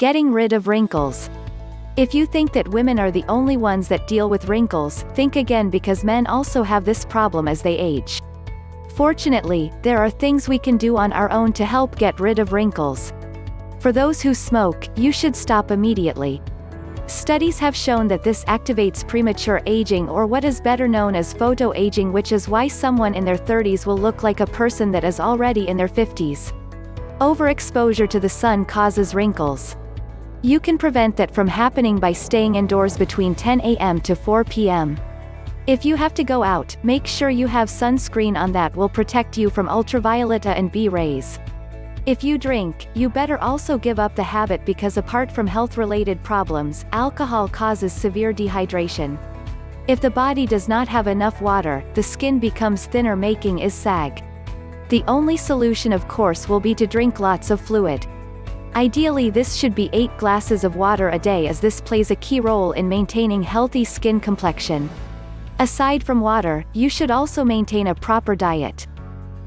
Getting rid of wrinkles. If you think that women are the only ones that deal with wrinkles, think again, because men also have this problem as they age. Fortunately, there are things we can do on our own to help get rid of wrinkles. For those who smoke, you should stop immediately. Studies have shown that this activates premature aging, or what is better known as photoaging, which is why someone in their 30s will look like a person that is already in their 50s. Overexposure to the sun causes wrinkles. You can prevent that from happening by staying indoors between 10 a.m. to 4 p.m. If you have to go out, make sure you have sunscreen on that will protect you from ultraviolet and B rays. If you drink, you better also give up the habit, because apart from health-related problems, alcohol causes severe dehydration. If the body does not have enough water, the skin becomes thinner, making it sag. The only solution, of course, will be to drink lots of fluid. Ideally, this should be 8 glasses of water a day, as this plays a key role in maintaining healthy skin complexion. Aside from water, you should also maintain a proper diet.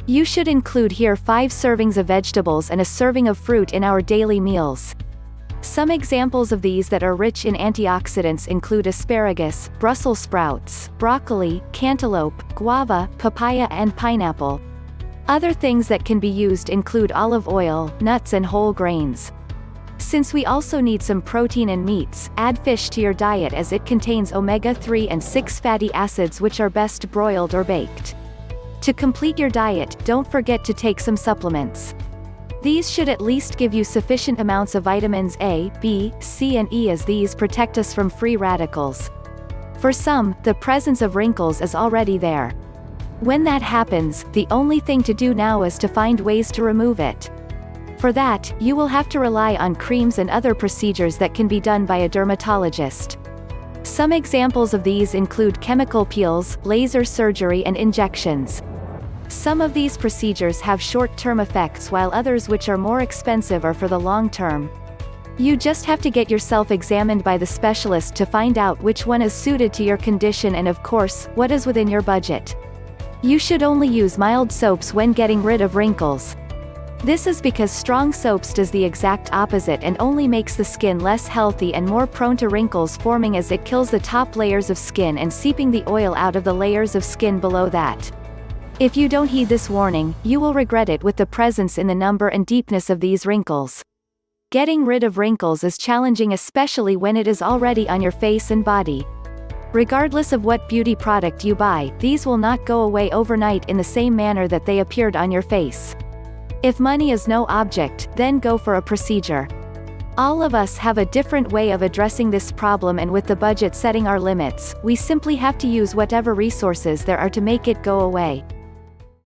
You should include here 5 servings of vegetables and a serving of fruit in our daily meals. Some examples of these that are rich in antioxidants include asparagus, Brussels sprouts, broccoli, cantaloupe, guava, papaya and pineapple. Other things that can be used include olive oil, nuts and whole grains. Since we also need some protein and meats, add fish to your diet, as it contains omega-3 and 6 fatty acids, which are best broiled or baked. To complete your diet, don't forget to take some supplements. These should at least give you sufficient amounts of vitamins A, B, C and E, as these protect us from free radicals. For some, the presence of wrinkles is already there. When that happens, the only thing to do now is to find ways to remove it. For that, you will have to rely on creams and other procedures that can be done by a dermatologist. Some examples of these include chemical peels, laser surgery and injections. Some of these procedures have short-term effects, while others, which are more expensive, are for the long term. You just have to get yourself examined by the specialist to find out which one is suited to your condition and, of course, what is within your budget. You should only use mild soaps when getting rid of wrinkles. This is because strong soaps does the exact opposite and only makes the skin less healthy and more prone to wrinkles forming, as it kills the top layers of skin and seeping the oil out of the layers of skin below that. If you don't heed this warning, you will regret it with the presence in the number and deepness of these wrinkles. Getting rid of wrinkles is challenging, especially when it is already on your face and body. Regardless of what beauty product you buy, these will not go away overnight in the same manner that they appeared on your face. If money is no object, then go for a procedure. All of us have a different way of addressing this problem, and with the budget setting our limits, we simply have to use whatever resources there are to make it go away.